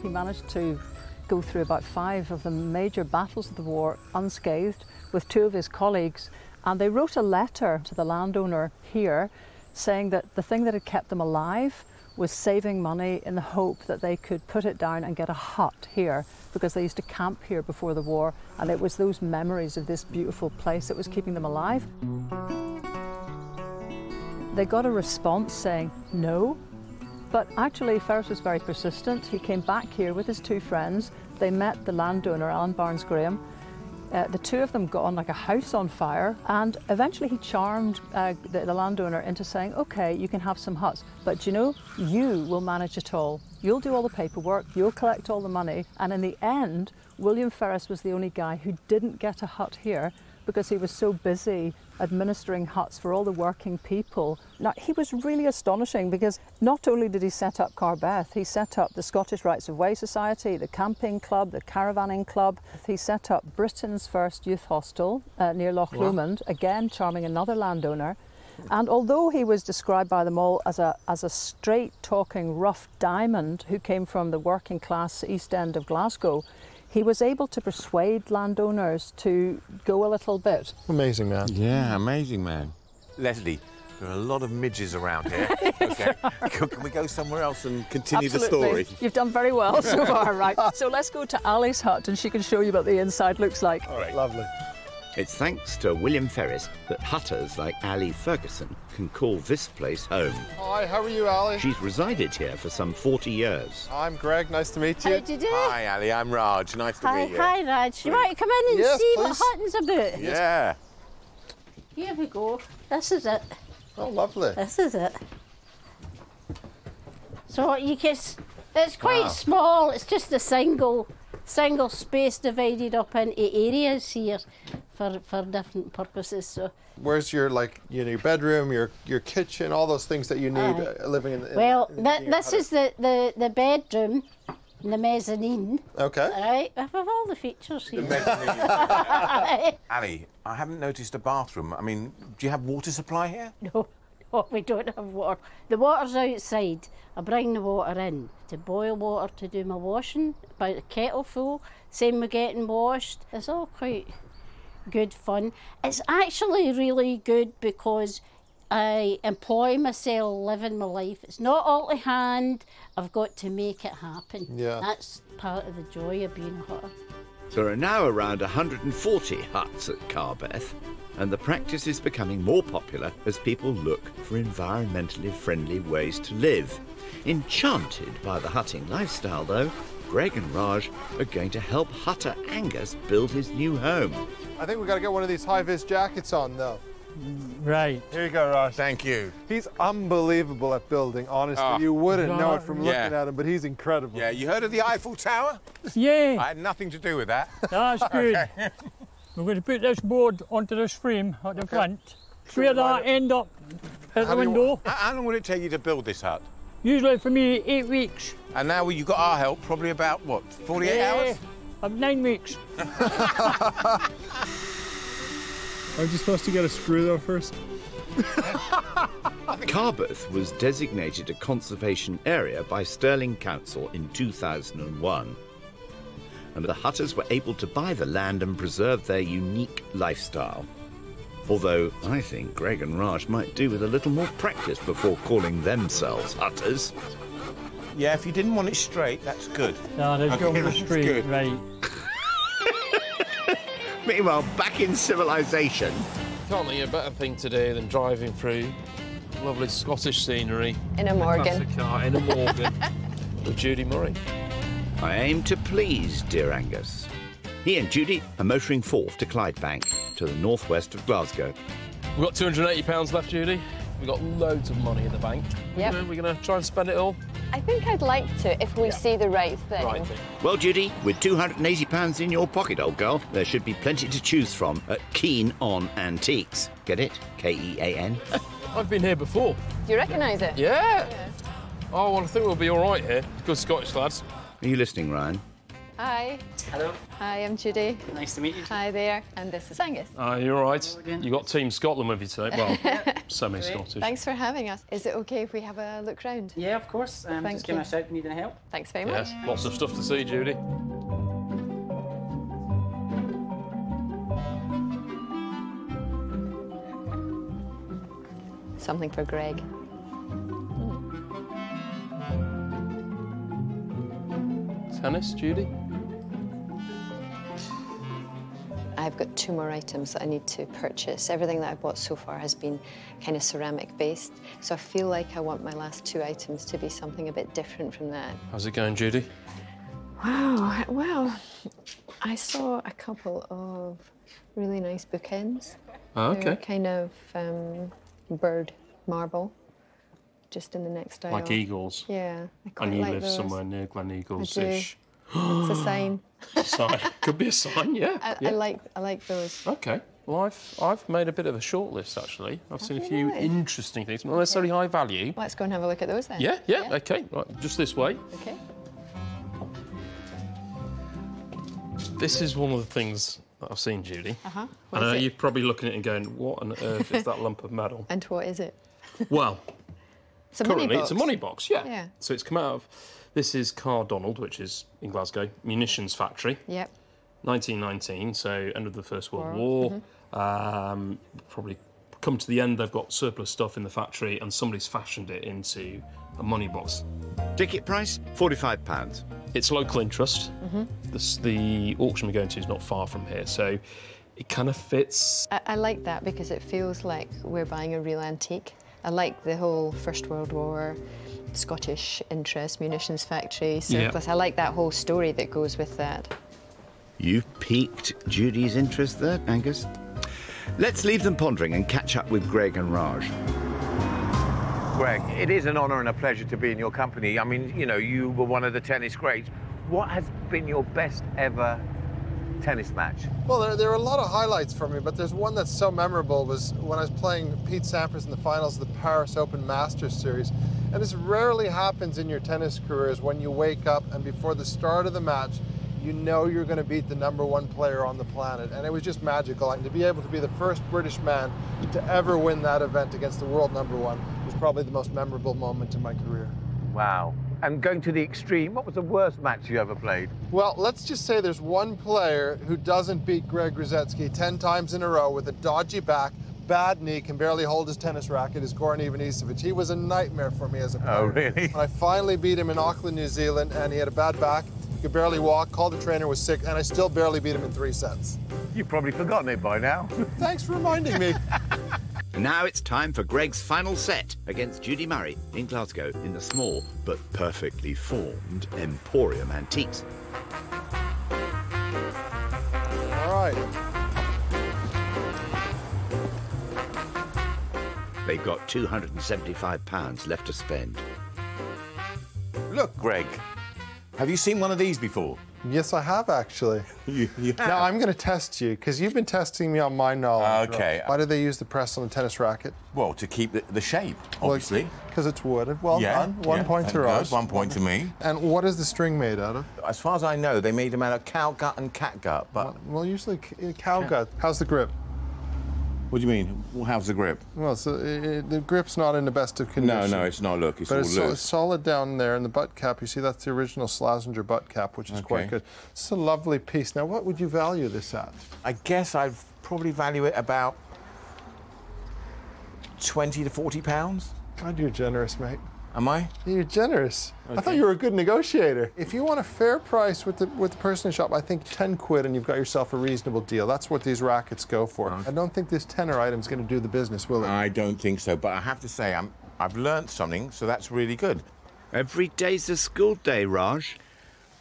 He managed to go through about 5 of the major battles of the war unscathed with 2 of his colleagues, and they wrote a letter to the landowner here saying that the thing that had kept them alive was saving money in the hope that they could put it down and get a hut here, because they used to camp here before the war, and it was those memories of this beautiful place that was keeping them alive. They got a response saying no, but actually Ferris was very persistent. He came back here with his 2 friends. They met the landowner, Alan Barnes Graham. The 2 of them got on like a house on fire, and eventually he charmed the landowner into saying, OK, you can have some huts, but you know, you will manage it all. You'll do all the paperwork, you'll collect all the money. And in the end, William Ferris was the only guy who didn't get a hut here, because he was so busy administering huts for all the working people. Now, he was really astonishing, because not only did he set up Carbeth, he set up the Scottish Rights of Way Society, the Camping Club, the Caravanning Club. He set up Britain's first youth hostel near Loch Lomond, again charming another landowner. And although he was described by them all as a straight-talking, rough diamond who came from the working-class East End of Glasgow, he was able to persuade landowners to go a little bit. Amazing man. Yeah, amazing man. Leslie, there are a lot of midges around here. Okay. Can we go somewhere else and continue the story? You've done very well so far, right? So let's go to Ali's hut and she can show you what the inside looks like. All right. Lovely. It's thanks to William Ferris that hutters like Ali Ferguson can call this place home. Hi, how are you, Ali? She's resided here for some 40 years. I'm Greg, nice to meet you. How do you do? Hi, Ali, I'm Raj, nice to meet you. Hi, Raj. Please. Right, come in and see what hutting's about. Yeah. Here we go. This is it. Oh, lovely. This is it. So you can... It's quite small, it's just a single space divided up into areas here for different purposes. So where's your, like, you know, your bedroom, your kitchen, all those things that you need living in the... Well, this is the bedroom and the mezzanine. Okay. Right, I have all the features here. The mezzanine. Ali, I haven't noticed a bathroom. I mean, do you have water supply here? No. Oh, we don't have water. The water's outside. I bring the water in to boil water to do my washing, about a kettle full, same with getting washed. It's all quite good fun. It's actually really good because I employ myself living my life. It's not all to hand, I've got to make it happen. Yeah. That's part of the joy of being a hutter. There are now around 140 huts at Carbeth, and the practice is becoming more popular as people look for environmentally friendly ways to live. Enchanted by the hutting lifestyle, though, Greg and Raj are going to help hutter Angus build his new home. I think we've got to get one of these high-vis jackets on, though. Right. Here you go, Raj. Thank you. He's unbelievable at building, honestly. Oh, you wouldn't know it from looking at him, but he's incredible. Yeah, you heard of the Eiffel Tower? Yeah. I had nothing to do with that. That's good. Okay. We're going to put this board onto this frame at the front, square that end up at the window. How long would it take you to build this hut? Usually for me, 8 weeks. And now you got our help, probably about, what, 48 hours? 9 weeks. Aren't you supposed to get a screw, though, first? Carbeth was designated a conservation area by Stirling Council in 2001, and the hutters were able to buy the land and preserve their unique lifestyle. Although I think Greg and Raj might do with a little more practice before calling themselves hutters. Yeah, if you didn't want it straight, that's good. No, they don't want it straight, right. Meanwhile, back in civilization. Can't think of a better thing today than driving through lovely Scottish scenery. In a Morgan. In a Morgan with Judy Murray. I aim to please dear Angus. He and Judy are motoring forth to Clydebank, to the northwest of Glasgow. We've got £280 left, Judy. We've got loads of money in the bank. Yep. You know, we're going to try and spend it all. I think I'd like to if we see the right thing. Well, Judy, with £280 in your pocket, old girl, there should be plenty to choose from at Keen On Antiques. Get it? K-E-A-N. I've been here before. Do you recognise it? Yeah. Oh, well, I think we'll be all right here. Good Scottish lads. Are you listening, Ryan? Hi. Hello. Hi, I'm Judy. Nice to meet you. Hi there, and this is Angus. You're all right. You got Team Scotland with you today. Well, semi-Scottish. Thanks for having us. Is it OK if we have a look round? Yeah, of course. Just give me a shout if you need any help. Thanks very much. Yes, lots of stuff to see, Judy. Something for Greg. Tennis, Judy? I've got 2 more items that I need to purchase. Everything that I've bought so far has been kind of ceramic-based, so I feel like I want my last 2 items to be something a bit different from that. How's it going, Judy? Wow, well, I saw a couple of really nice bookends. Oh, OK. They were kind of bird marble, just in the next aisle. Like eagles? Yeah, I quite like those. And you live somewhere near Glen Eagles-ish. It's a sign. It's a sign. Could be a sign, yeah. I like those. OK. Well, I've made a bit of a short list, actually. I've seen a few interesting things, not necessarily high value. Well, let's go and have a look at those, then. Yeah, yeah, OK. Right, just this way. OK. This is one of the things that I've seen, Judy. Uh-huh. I know you're probably looking at it and going, what on earth is that lump of metal? And what is it? Well, it's a currently, it's a money box, yeah. So it's come out of... This is Cardonald, which is in Glasgow, munitions factory. Yep. 1919, so end of the First World War. Probably come to the end, they've got surplus stuff in the factory and somebody's fashioned it into a money box. Ticket price, £45. It's local interest. The auction we're going to is not far from here, so it kind of fits. I like that because it feels like we're buying a real antique. I like the whole First World War, Scottish interest, munitions factory, surplus. I like that whole story that goes with that. You've piqued Judy's interest there, Angus. Let's leave them pondering and catch up with Greg and Raj. Greg, it is an honour and a pleasure to be in your company. I mean, you know, you were one of the tennis greats. What has been your best ever tennis match? Well, there are a lot of highlights for me, but there's one that's so memorable was when I was playing Pete Sampras in the finals of the Paris Open Masters Series. And this rarely happens in your tennis careers when you wake up and before the start of the match, you know you're going to beat the #1 player on the planet. And it was just magical. And to be able to be the first British man to ever win that event against the world #1 was probably the most memorable moment in my career. Wow. And going to the extreme, what was the worst match you ever played? Well, let's just say there's one player who doesn't beat Greg Rusedski 10 times in a row with a dodgy back, bad knee, can barely hold his tennis racket, is Goran Ivanisevic. He was a nightmare for me as a player. Oh, really? When I finally beat him in Auckland, New Zealand, and he had a bad back, he could barely walk, called the trainer, was sick, and I still barely beat him in 3 sets. You've probably forgotten it by now. Thanks for reminding me. Now it's time for Greg's final set against Judy Murray in Glasgow in the small but perfectly formed Emporium Antiques. All right. They've got £275 left to spend. Look, Greg, have you seen one of these before? Yes, I have, actually. You have? Now, I'm going to test you, because you've been testing me on my knowledge. OK. Why do they use the press on the tennis racket? Well, to keep the shape, obviously. Because it's wood. Well done. One point to Raj. 1 point to me. And what is the string made out of? As far as I know, they made them out of cow gut and cat gut, but... Well, usually cow gut. How's the grip? What do you mean? Well, how's the grip? Well, so the grip's not in the best of condition. No, it's not. Look, it's all loose. But it's solid down there in the butt cap. You see, that's the original Slazenger butt cap, which is quite good. It's a lovely piece. Now, what would you value this at? I guess I'd probably value it about 20 to 40 pounds. God, you're generous, mate. Am I? You're generous. Okay. I thought you were a good negotiator. If you want a fair price with the person in shop, I think 10 quid and you've got yourself a reasonable deal. That's what these rackets go for. I don't think this tenner item's going to do the business, will it? I don't think so, but I have to say, I've learned something, so that's really good. Every day's a school day, Raj.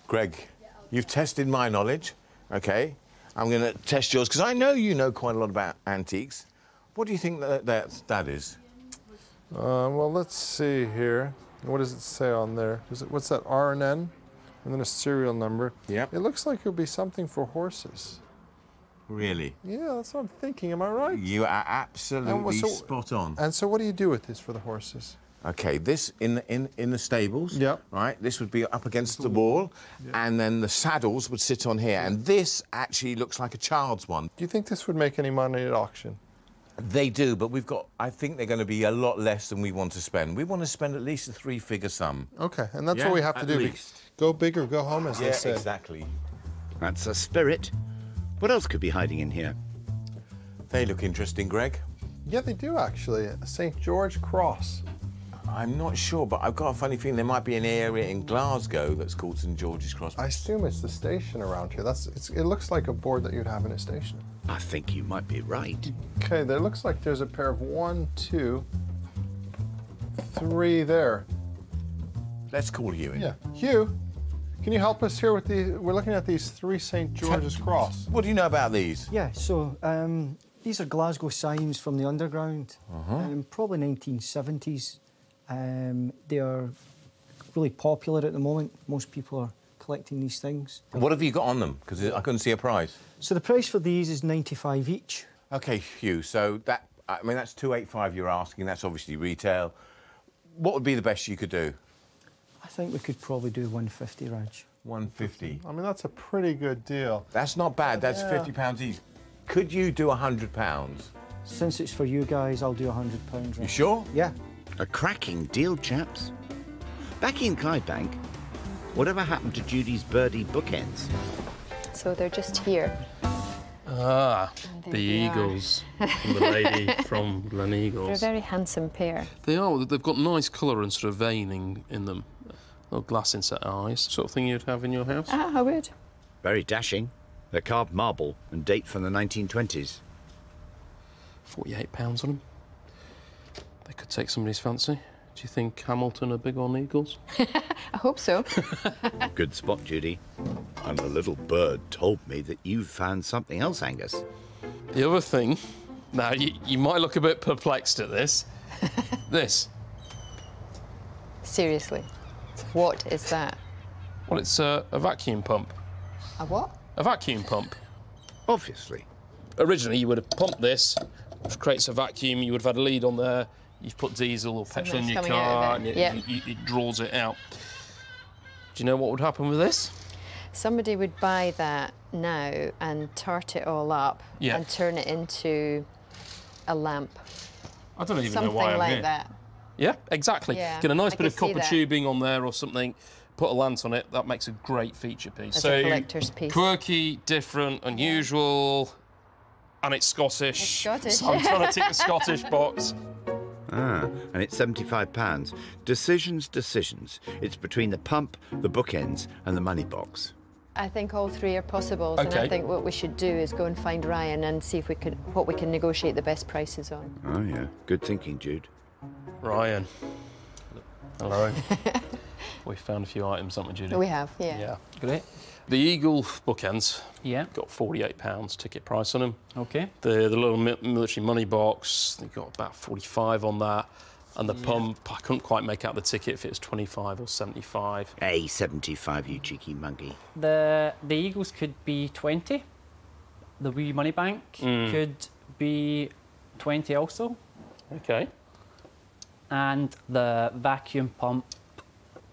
Greg, you've tested my knowledge, OK? I'm going to test yours, because I know you know quite a lot about antiques. What do you think that is? Well, let's see here. What does it say on there? What's that, R&N? And then a serial number. Yep. It looks like it'll be something for horses. Really? Yeah, that's what I'm thinking. Am I right? You are absolutely spot on. And so what do you do with this for the horses? OK, this in the stables, right? This would be up against the wall, and then the saddles would sit on here. And this actually looks like a child's one. Do you think this would make any money at auction? They do, but we've got... I think they're going to be a lot less than we want to spend. We want to spend at least a 3-figure sum. OK, and that's what we have to do. Least. Go big or go home, as they say. Yeah, exactly. That's a spirit. What else could be hiding in here? They look interesting, Greg. Yeah, they do, actually. A St George cross. I'm not sure, but I've got a funny feeling there might be an area in Glasgow that's called St George's Cross. I assume it's the station around here. It looks like a board that you'd have in a station. I think you might be right. OK, there looks like there's a pair of 1, 2, 3 there. Let's call Hugh in. Yeah. Hugh, can you help us here with the... We're looking at these 3 St George's Cross. What do you know about these? Yeah, so... these are Glasgow signs from the underground, probably 1970s. They are really popular at the moment. Most people are collecting these things. What have you got on them? Because I couldn't see a price. So the price for these is 95 each. OK, Hugh, so that... I mean, that's 285 you're asking. That's obviously retail. What would be the best you could do? I think we could probably do 150, Raj. 150? I mean, that's a pretty good deal. That's not bad. That's £50 each. Could you do £100? Since it's for you guys, I'll do £100, Raj. You sure? Yeah. A cracking deal, chaps. Back in Clydebank, whatever happened to Judy's birdie bookends? So they're just here. Ah, the Eagles from the lady from Glen Eagles. They're a very handsome pair. They are. They've got nice colour and sort of veining in them. Little glass inset eyes, sort of thing you'd have in your house. Ah, I would. Very dashing. They're carved marble and date from the 1920s. £48 on them. They could take somebody's fancy. Do you think Hamilton are big on eagles? I hope so. Good spot, Judy. And the little bird told me that you found something else, Angus. The other thing... Now, you might look a bit perplexed at this. This. Seriously, what is that? Well, it's a vacuum pump. A what? A vacuum pump. Obviously. Originally, you would have pumped this, which creates a vacuum. You would have had a lead on there. You've put diesel or petrol in your car and it draws it out. Do you know what would happen with this? Somebody would buy that now and tart it all up and turn it into a lamp. I don't even know why I'm like here. That. Yeah, exactly. Yeah, get a nice bit of copper tubing on there or something, put a lance on it, that makes a great feature piece. As a collector's piece. Quirky, different, unusual, and it's Scottish. It's Scottish. So I'm trying to tick the Scottish box. Ah, and it's £75. Decisions, decisions. It's between the pump, the bookends, and the money box. I think all three are possibles, and I think what we should do is go and find Ryan and see if we could, what we can negotiate the best prices on. Oh, yeah. Good thinking, Jude. Ryan. Hello. We found a few items, haven't we, Judy? We have, yeah. Yeah. Got it. The Eagle bookends. Yeah. Got £48 ticket price on them. OK. The little military money box, they've got about 45 on that. And the pump, I couldn't quite make out the ticket if it was 25 or 75. Hey, 75, you cheeky monkey. The Eagles could be 20. The wee money bank could be 20 also. OK. And the vacuum pump,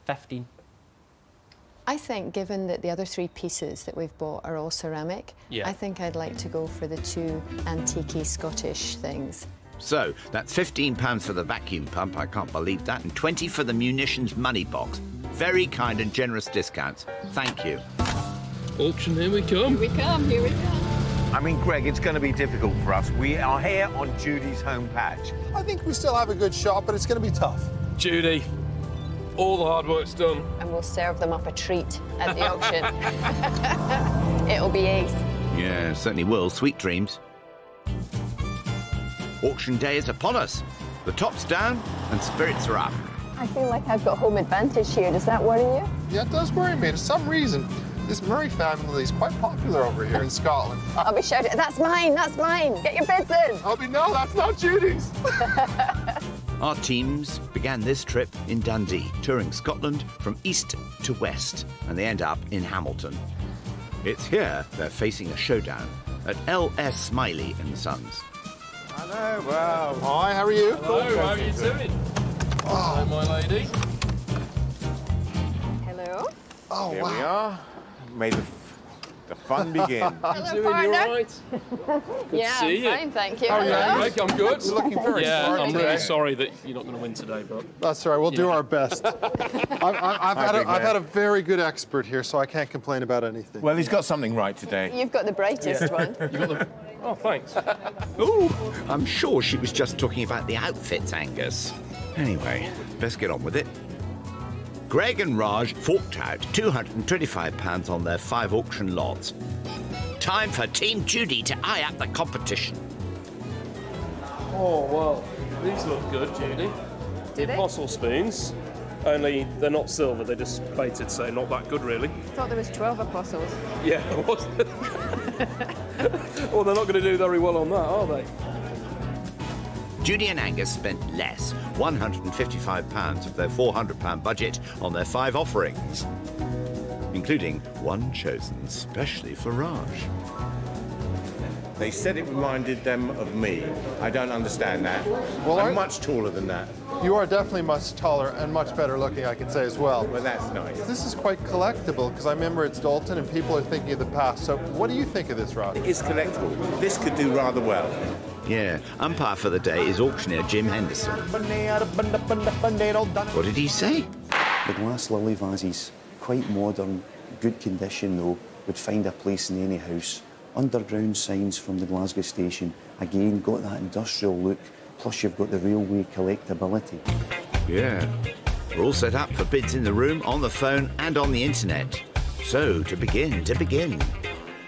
15. I think, given that the other three pieces that we've bought are all ceramic, I think I'd like to go for the two antique-y Scottish things. So, that's £15 for the vacuum pump, I can't believe that, and 20 for the munitions money box. Very kind and generous discounts. Thank you. Auction, here we come. Here we come, here we come. I mean, Greg, it's going to be difficult for us. We are here on Judy's home patch. I think we still have a good shot, but it's going to be tough. Judy, all the hard work's done. And we'll serve them up a treat at the auction. It'll be ace. Yeah, certainly will. Sweet dreams. Auction day is upon us. The top's down and spirits are up. I feel like I've got home advantage here. Does that worry you? Yeah, it does worry me. For some reason, this Murray family is quite popular over here in Scotland. I'll be shouting, that's mine, that's mine. Get your bids in. I'll be, no, that's not Judy's. Our teams began this trip in Dundee, touring Scotland from east to west, and they end up in Hamilton. It's here they're facing a showdown at L.S. Smiley and Sons. Hello, well, hi, how are you? Hello, how are you doing? Oh. Hello, my lady. Hello. Oh, here we are. May the fun begin. Hello, you doing? You all right? Good to see you. I'm fine, thank you. How are you? I'm good. You're looking very smart. I'm really sorry that you're not going to win today, but... That's all right, we'll do our best. I've had a very good expert here, so I can't complain about anything. Well, he's got something right today. You've got the brightest one. You've got the... Oh, thanks. Ooh. I'm sure she was just talking about the outfits, Angus. Anyway, best get on with it. Greg and Raj forked out £225 on their 5 auction lots. Time for Team Judy to eye up the competition. Oh, well, these look good, Judy. The apostle spoons, only they're not silver, they're just plated, so not that good, really. I thought there was 12 apostles. Yeah, there was. Well, they're not going to do very well on that, are they? Judy and Angus spent less, £155 of their £400 budget on their 5 offerings, including one chosen specially for Raj. They said it reminded them of me. I don't understand that. Well, I'm much taller than that. You are definitely much taller and much better looking, I can say, as well. Well, that's nice. This is quite collectible, because I remember it's Dalton and people are thinking of the past. So what do you think of this, Raj? It is collectible. This could do rather well. Yeah, umpire for the day is auctioneer Jim Henderson. What did he say? The glass lily vases, quite modern, good condition though, would find a place in any house. Underground signs from the Glasgow station, again, got that industrial look, plus you've got the railway collectability. Yeah, we're all set up for bids in the room, on the phone and on the internet. So, to begin.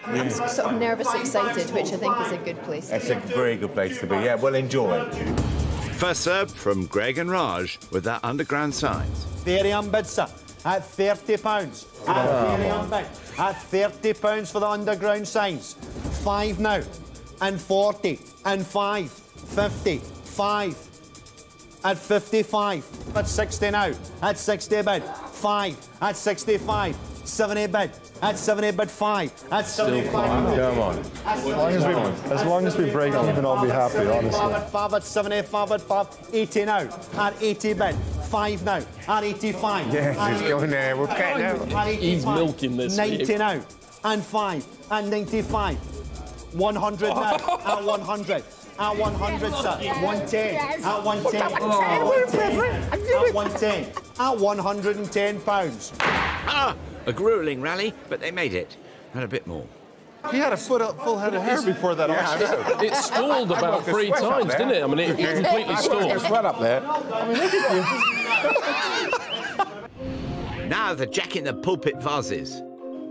I'm sort of nervous, excited, which I think is a good place to be. It's a very good place to be, yeah. Well, enjoy. First serve from Greg and Raj with their underground signs. There he unbids, sir, at £30. At £30 for the underground signs. 5 now, and 40, and 5, 50, 5. At 55, at 60 now, at 60 bid, 5, at 65, 70 bid, at 70 bid, 5, at 75. Come on. As long as we break even, I'll be happy, honestly. 5 at 75 bid, 5, 80 now, at 80 bid, 85 now. At 85. Yeah, he's going there. We're getting out. He's milking this. 90 now. And 5. And 95. 100 now. At 100. At 100, sir. 110. At 110. At 110. At £110. Ah! A gruelling rally, but they made it. And a bit more. He had a full head of hair before that. Yeah, it stalled about 3 times, didn't it? I mean, it completely stalled. It's right up there. I mean, look at you. Now the jack-in-the-pulpit vases.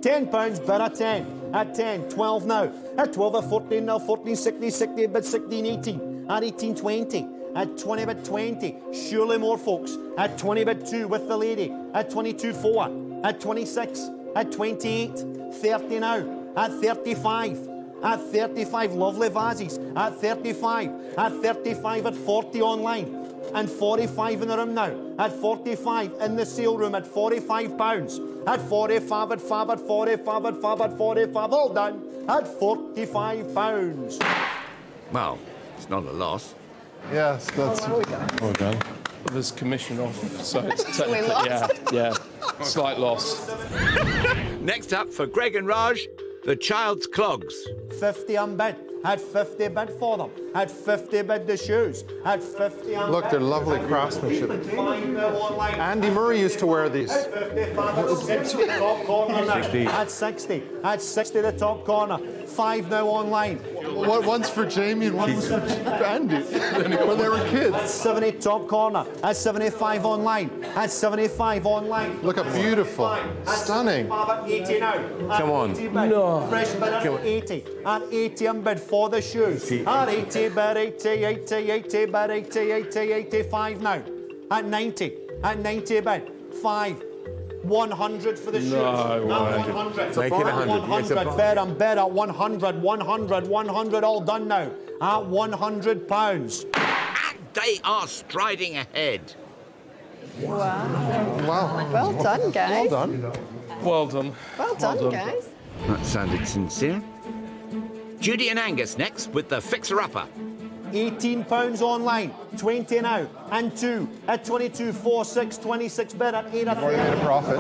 £10, but at 10. At 10, 12 now. At 12, at 14 now. 14, 16, 16, but 16, 18. At 18, 20. At 20, but 20. Surely more, folks. At 20, but 2 with the lady. At 22, 4. At 26. At 28. 30 now. At 35, at 35, lovely vases. At 35, at 35, at 40 online. And 45 in the room now. At 45, in the sale room, at £45. At 45, at 5, at 45, at 5, at 45, all done. At £45. Well, it's not a loss. Yes, that's... Oh, well done. Well, there's commission off, so it's technically... Yeah, slight loss. Next up for Greg and Raj... The child's clogs. 50 unbid. Had 50 bid for them. Had 50 bid the shoes. Had 50 unbid. Look, they're lovely craftsmanship. Andy Murray used to wear these. At 60 the top corner now. At 60. At 60 the top corner. 5 now online. One's for Jamie and one's for Andy. When they were kids. At 70 top corner. At 75 online. At 75 online. Look how beautiful. Stunning. At 80 now. Come on. No. Fresh bid at 80. At 80 unbid for the shoes. At 80 bid, 80, 80, 80 bid, 80, 80, 85 now. At 90. At 90 bid. 5. 100 for the shoes. No, not 100. Make it 100. Bet on bet at 100. 100. 100. All done now. At £100. And they are striding ahead. Wow. Wow. Well done, guys. Well done. Well done. Well done, guys. That sounded sincere. Judy and Angus next with the fixer-upper. £18 online, 20 now, and 2 at 22, 4, 6, 26 bid at 8 at 30. You're in profit.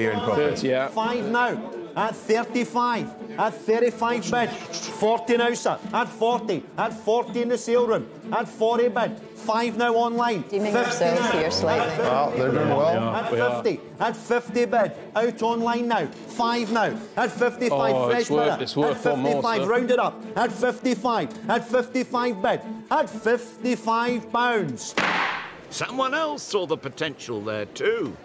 You're in profit. 30, yeah. 5 now, at 35, at 35 bid. 40 now, sir, at 40, at 40 in the sale room, at 40 bid. 5 now online. Do you make yourselves here slightly? Well, they're doing well. At 50, at 50 bid, out online now. 5 now, at 55, fresh bidder. At 55, round it up. At 55 bid, at £55. Someone else saw the potential there too.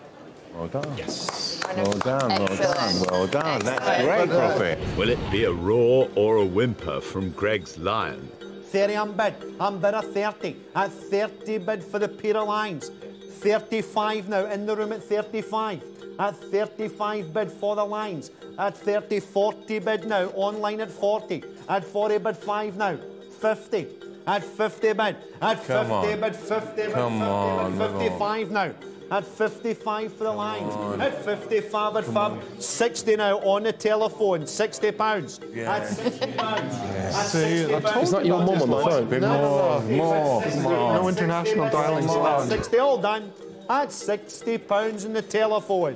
Well done. Yes. Well done, well done, well done. That's great profit. Will it be a roar or a whimper from Greg's lion? 30 unbid. Unbid at 30. At 30 bid for the pair of lines. 35 now, in the room at 35. At 35 bid for the lines. At 30, 40 bid now, online at 40. At 40 bid 5 now, 50. At 50 bid. At 50 bid, 50 bid, 50 bid, 55 now. At 55 for the lines. At 55, at 5. 60 now on the telephone. £60. Yeah. At £60. Yeah. At £60. It's not your mum on the phone. More. No international dialing. At 60, all done. At £60 in the telephone.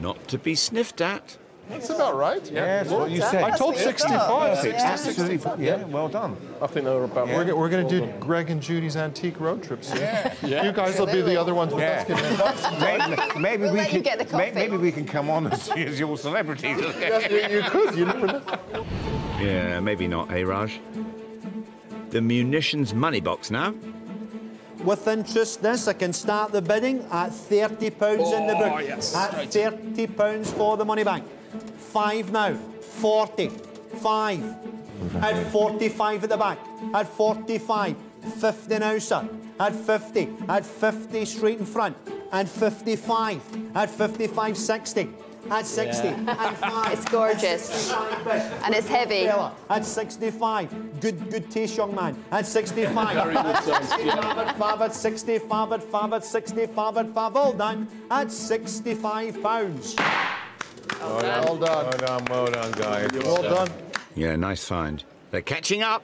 Not to be sniffed at. That's about right. Yeah, that's what you said. I told 65. Yeah. 65. Yeah, well done. I think they were about right. We're going to do Greg and Judy's antique road trips. Yeah. You guys will be the other ones. Yeah. Maybe we can come on as your celebrities. Yeah, you could. You never know. Yeah, maybe not, hey, Raj? The munitions money box now. With interest, this I can start the bidding at £30 in the book. Yes. At £30 for the money bank. 5 now, 40, 5, at 45 at the back, at 45, 50 now, sir, at 50 straight in front, and 55, at 55, 60, at 60, and 5. It's gorgeous, and it's heavy. At 65, good taste, young man, at 65, at 65, at 5, at 65, at 5, at 65, at 5, all done, at £65. Well done. Well done. Well done, well done, guys. Well done. Yeah, nice find. They're catching up.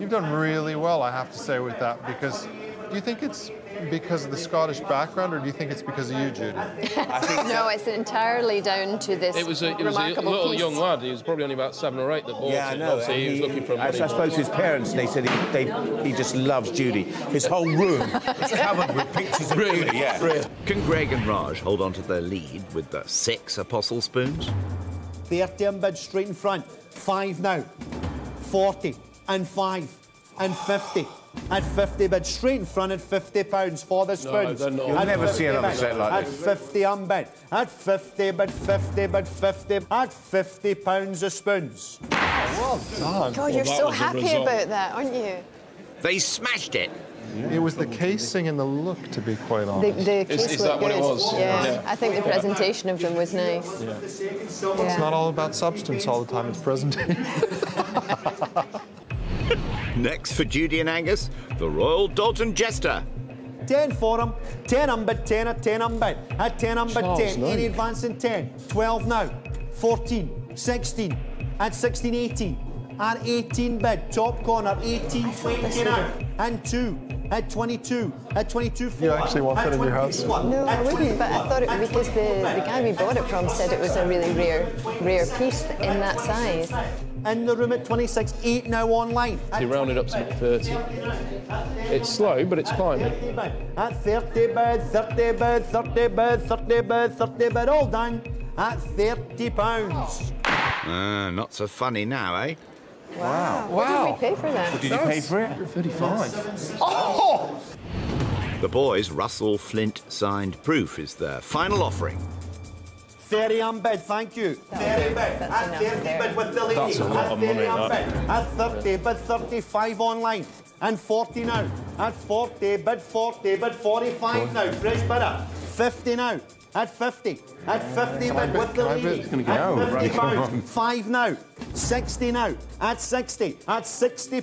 You've done really well, I have to say, with that, because do you think it's because of the Scottish background, or do you think it's because of you, Judy? No, it's entirely down to this remarkable piece. Young lad. He was probably only about 7 or 8 that bought it. Yeah, I know. He was looking for money. I spoke to his parents, and they said he just loves Judy. His whole room is covered with pictures of Judy. Yeah. Really. Can Greg and Raj hold on to their lead with the 6 apostle spoons? 30 in bid straight in front. 5 now. 40 and 5 and 50. At 50 bid, straight in front at £50 for the spoons. No, you'll never see another set like this. At 50 unbid, at 50 bid, 50 bid, 50 at £50 of spoons. Oh, well done. God, you're so happy about that, aren't you? They smashed it. Yeah. It was the casing and the look, to be quite honest. The case is that good. What it was? Yeah. Yeah. I think the presentation of them was nice. Yeah. Yeah. It's not all about substance all the time, it's presentation. Next for Judy and Angus, the Royal Dalton Jester. 10 for him, 10 unbid, 10 at 10 unbid, at 10 unbid, 10, any advance in 10, 12 now, 14, 16, at 16, 18, at 18 bid, top corner, 18, 20 now, and 2, at 22, at 22 for you actually want that in your house? No, I wouldn't, but I thought it was because the guy we bought it from said it was a really rare piece in that size. In the room at 26, 8 now online. He rounded up to 30. It's slow, but it's climbing. At 30 bid, 30 bid, 30 bid, 30 bid, 30 bid, all done. At £30. Not so funny now, eh? Wow. Wow. What did we pay for that? What did you pay for it? 35. Oh! The boys' Russell Flint signed proof is their final offering. 30 unbid, thank you. 30 bid, at 30 bid with the lady. That's a lot of money, that. At 30 bid, 35 online. And 40 now. At 40 bid, 45 now. Fresh bidder. 50 now. At 50. At 50 bid with the lady. At £50. 5 now. 60 now. At 60. At £60.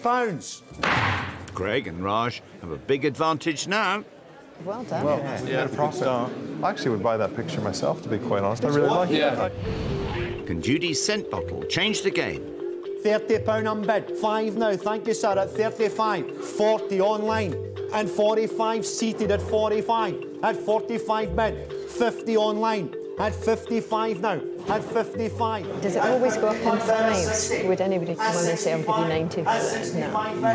Greg and Raj have a big advantage now. Well done. Well, yeah, a profit. I actually would buy that picture myself, to be quite honest. I really like it. Can Judy's scent bottle change the game? £30 unbid. 5 now, thank you, sir, at 35. 40 online. And 45 seated at 45. At 45 bid. 50 online. At 55 now. At 55. Does it always go up in 5s? Would anybody come on and say I'm giving 90 for that?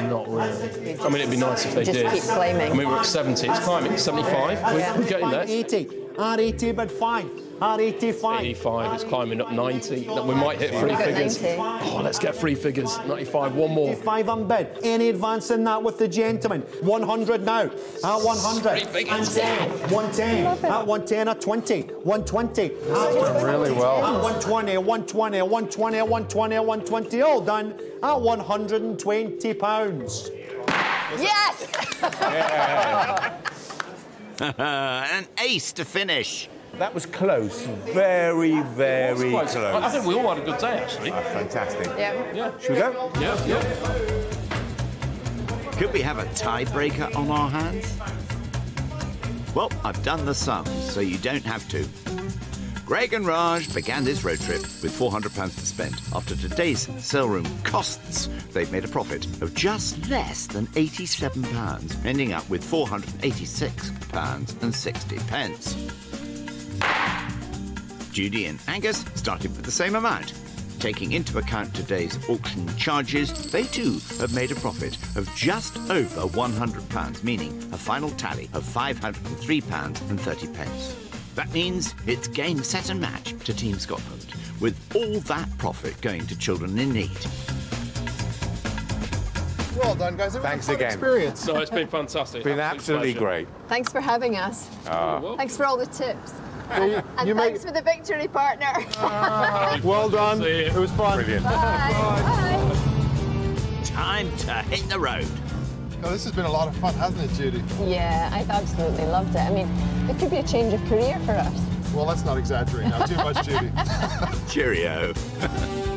No. Not really. I mean, it'd be nice if they did. Just keep climbing. I mean, we're at 70. It's climbing. 75. Yeah. We're getting there. 80. At 80, but 5. At 85. 85. It's climbing up 90. We might hit three figures. 90. Oh, let's get three figures. 95. One more. 95 on bid. Any advance in that with the gentleman? 100 now. At 100. Three figures. 110. At 110. At 20. 120. That's really well. At 120. 120. 120. 120. 120. All done. At £120. Yes. Yeah. An ace to finish. That was close. Very, very close. I think we all had a good day, actually. Oh, fantastic. Yeah. Yeah. Should we go? Yeah. Yeah. Could we have a tiebreaker on our hands? Well, I've done the sums, so you don't have to. Greg and Raj began this road trip with £400 to spend. After today's sale room costs, they've made a profit of just less than £87, ending up with £486.60. Judy and Angus started with the same amount. Taking into account today's auction charges, they too have made a profit of just over £100, meaning a final tally of £503.30. That means it's game, set and match to Team Scotland, with all that profit going to children in need. Well done, guys. Thanks again. Experience. No, it's been fantastic. It's been absolutely great. Thanks for having us. Thanks for all the tips. And thanks for the victory, partner. Well done. It was fun. Brilliant. Bye. Bye. Bye. Time to hit the road. Oh, this has been a lot of fun, hasn't it, Judy? Yeah, I've absolutely loved it. I mean, it could be a change of career for us. Well, let's not exaggerate now too much, Judy. Cheerio.